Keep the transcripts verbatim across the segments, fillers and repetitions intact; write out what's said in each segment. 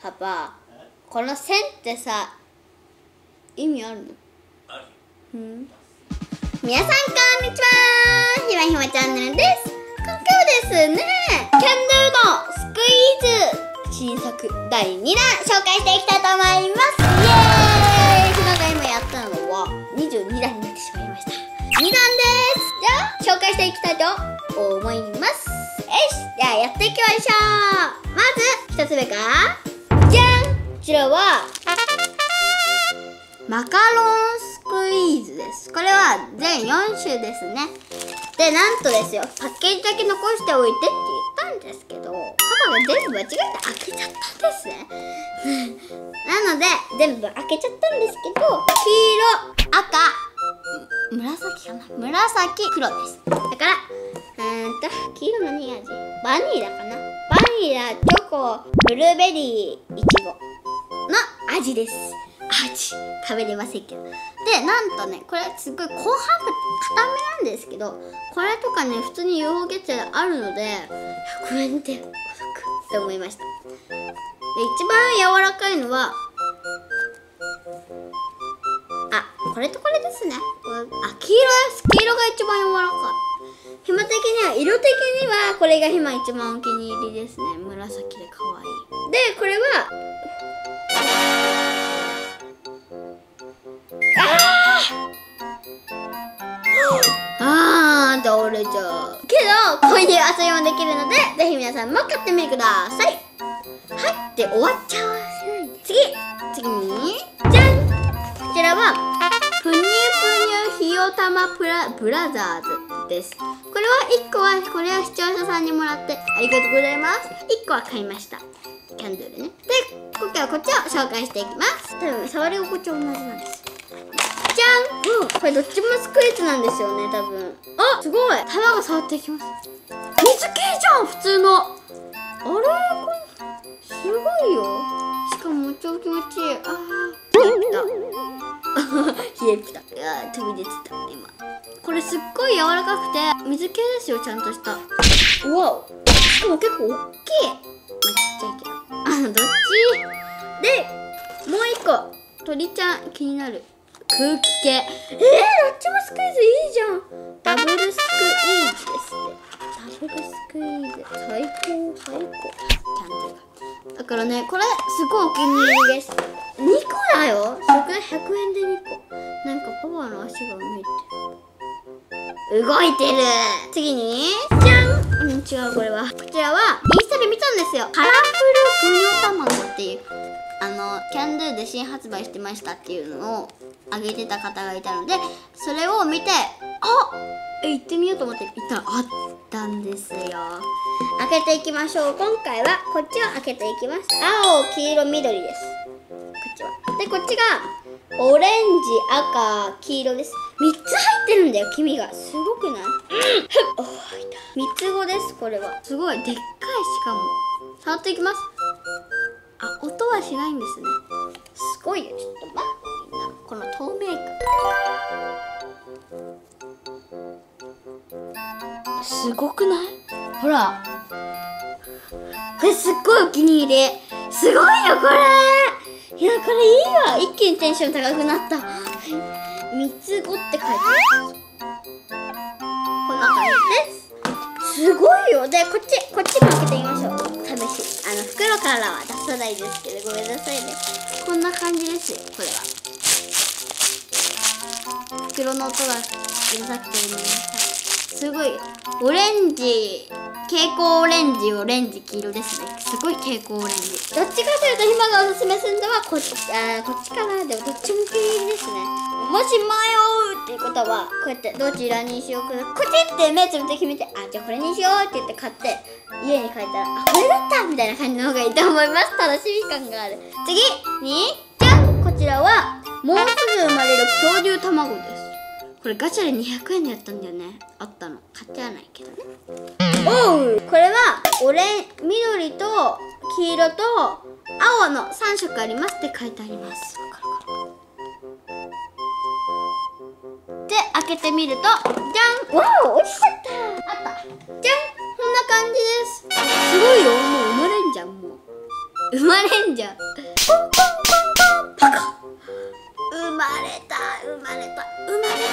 パパ、この線ってさ、意味あるの？ある。うん。皆さんこんにちは。ひまひまチャンネルです。今回はですね、キャンドゥのスクイーズ新作だいにだん紹介していきたいと思います。イエーイ！ひまが今やったのはにじゅうにだんになってしまいました。にだんです。じゃあ紹介していきたいと思います。よし、じゃあやっていきましょう。まずひとつめがじゃん、こちらはマカロンスクイーズです。これは全よんしゅですね。で、なんとですよ、パッケージだけ残しておいてって言ったんですけど、パパが全部間違えて開けちゃったんですねなので全部開けちゃったんですけど、黄色、赤、紫かな、紫、黒です。だからうんと、黄色何味？バニラかな。バニラ、チョコ、ブルーベリー、いちごの味です。味食べれませんけど。で、なんとね、これすごい後半が固めなんですけど、これとかね、普通に ユーフォー ゲッチャーあるのでひゃくえんでお得って思いました。で、一番柔らかいのはあ、これとこれですね。あ、黄色です。黄色が一番柔らかい。ひま的には、色的にはこれがひま一番お気に入りですね。紫で可愛い。で、これはあーあー倒れちゃうけど、こういう遊びもできるので、ぜひ皆さんも買ってみてください。はい、で終わっちゃわせないで、次次にじゃん、こちらはぷにゅぷにゅひよたまブラザーズです。これはいっこは、これは視聴者さんにもらってありがとうございます。いっこは買いました。キャンドルね。で、今回はこっちを紹介していきます。多分触り心地同じなんです。じゃん、うん、これどっちもスクイーズなんですよね、多分。あ、すごい玉が触っていきます。水系じゃん、普通の。あれ、これすごいよ。しかも超気持ちいい。あー、冷えピタ冷えピタ、あー飛び出てた今。これすっごい柔らかくて水系ですよ、ちゃんとした。うわお、しかも結構おっきい。まあ、ちっちゃいけどあ、どっち。で、もう一個鳥ちゃん気になる空気系。えー、どっちもスクイーズいいじゃん。ダブルスクイーズですって。ダブルスクイーズ最高最高。キャンドルだからね、これすごいお気に入りです。にこだよ、それひゃくえんでにこ。なんかパパの足が見えてる、動いてる。次にじゃん、うん、違う、これは、こちらはインスタで見たんですよ。カラフルぐにょ卵っていう、あのキャンドゥで新発売してましたっていうのをあげてた方がいたので、それを見て、あ、行ってみようと思って行ったらあったんですよ。開けていきましょう。今回はこっちを開けていきます。青、黄色、緑です。こっちは。で、こっちがオレンジ、赤、黄色です。みっつ入ってるんだよ、黄身が。すごくない？おー、開いた。三つ子です、これは。すごい、でっかい、しかも。触っていきます。あ、音はしないんですね。すごいよ、ちょっと待って。この透明感。すごくない？ほら。これすっごいお気に入り。すごいよ、これ！いや、これいいわ。一気にテンション高くなった。みつごって書いてある。こんな感じです。すごいよ。で、こっちこっちも開けてみましょう。試し、あの袋からは出さないですけど、ごめんなさいね。こんな感じですよ、これは。袋の音がうるさくてごめんなさい。すごいオレンジ、蛍光オレンジ、オレンジ、黄色ですね。すごい蛍光オレンジ。どっちかというとひまがおすすめするのはこっち、あこっちかな。でもどっちも気に入りですね。もし迷うっていうことは、こうやってどちらにしようかな、こっちって目つぶって決めて、あ、じゃあこれにしようって言って買って家に帰ったら、あ、これだったみたいな感じの方がいいと思います。楽しみ感がある。次にじゃん、こちらはもうすぐ生まれる恐竜卵です。これガチャでにひゃくえんでやったんだよね。あったの買ってはないけどね。おう、これはオレン、緑と黄色と青のさんしょくありますって書いてあります。わかるかな。で、開けてみると、じゃん、わお、落ちちゃった。あった。じゃん、こんな感じです。すごいよ、もう生まれんじゃん。まれんじゃん。パカッ、生まれた生まれた生まれ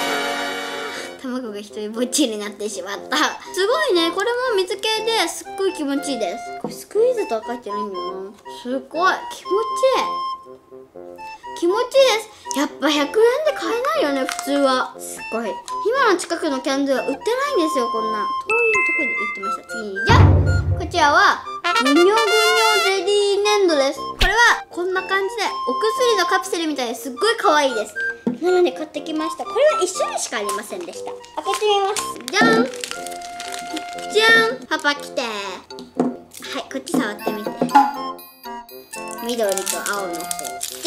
た、卵が一人ぼっちになってしまった。すごいね、これも水系ですっごい気持ちいいです。これスクイーズとは書いてないんだよな。すごい気持ちいい、気持ちいいです。やっぱひゃくえんで買えないよね普通は。すごい、今の近くのキャンドゥは売ってないんですよ。こんな遠いとこに売ってました。次、じゃあこちらはぐにょぐにょゼリー粘土です。これはこんな感じでお薬のカプセルみたいですっごい可愛いです。なので買ってきました。これは一種類しかありませんでした。開けてみます。じゃんじゃん、パパ来て。はい、こっち触ってみて。緑と青の方。じ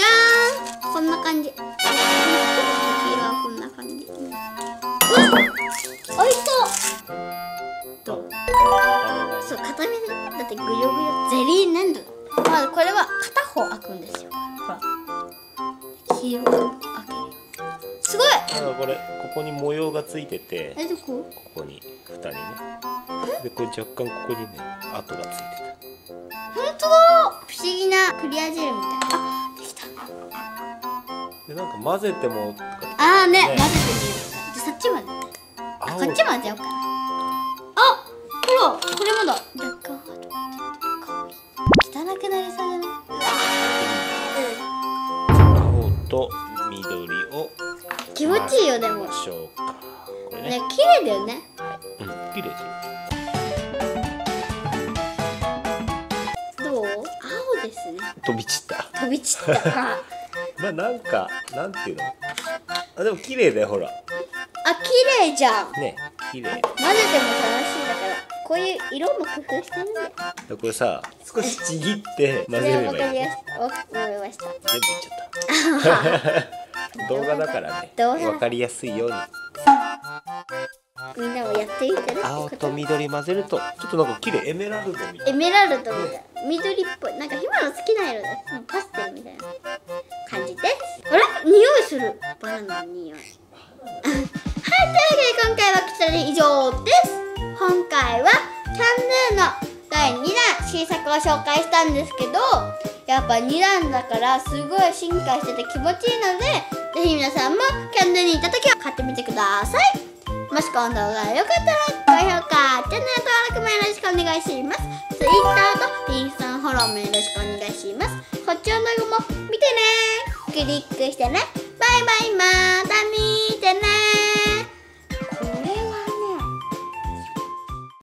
ゃーん、こんな感じ。黄色はこんな感じ。うわ、おいしそう。どう？そう、固めでだってぐよぐよゼリー粘土。まずこれは片方開くんですよ。ほら、黄色開ける。すごい。あのこれここに模様がついてて、えどこ？ここに蓋にね。でこれ若干ここにね跡がついてた。本当だ。不思議なクリアジェルみたいな。あ、できた。でなんか混ぜてもとか。ああね、ね混ぜてみる。じゃそっちまで。あ、こっち混ぜようかな。あ、ほらこれまだ。若干跡がついてた。汚くなりそうじゃない？と緑を気持ちいいよ。でもこれね、綺麗だよね。うん、綺麗綺麗。どう？青ですね。飛び散った。飛び散った。まあなんかなんていうの？あでも綺麗だよほら。あ綺麗じゃん。ね、綺麗。混ぜても楽しいんだから。こういう色も工夫してるんだよ。これさ、少しちぎって混ぜればいい。わかりました。全部いっちゃった。動画だからね。わかりやすいように。みんなもやってみてね。青と緑混ぜるとちょっとなんか綺麗、エメラルドみたい。エメラルドみたい。緑っぽい。なんかひまの好きな色だ。パステルみたいな感じです。あれ、匂いする。バナナの匂い。はい、というわけで今回はこちらで以上です。今回はキャンドゥのだいにだん新作を紹介したんですけど、やっぱにだんだからすごい進化してて気持ちいいので、ぜひ皆さんもキャンドゥに行った時は買ってみてください。もしこの動画が良かったら高評価、チャンネル登録もよろしくお願いします。 Twitter とインスタのフォローもよろしくお願いします。こっちの動画も見てね、クリックしてね。バイバイまー。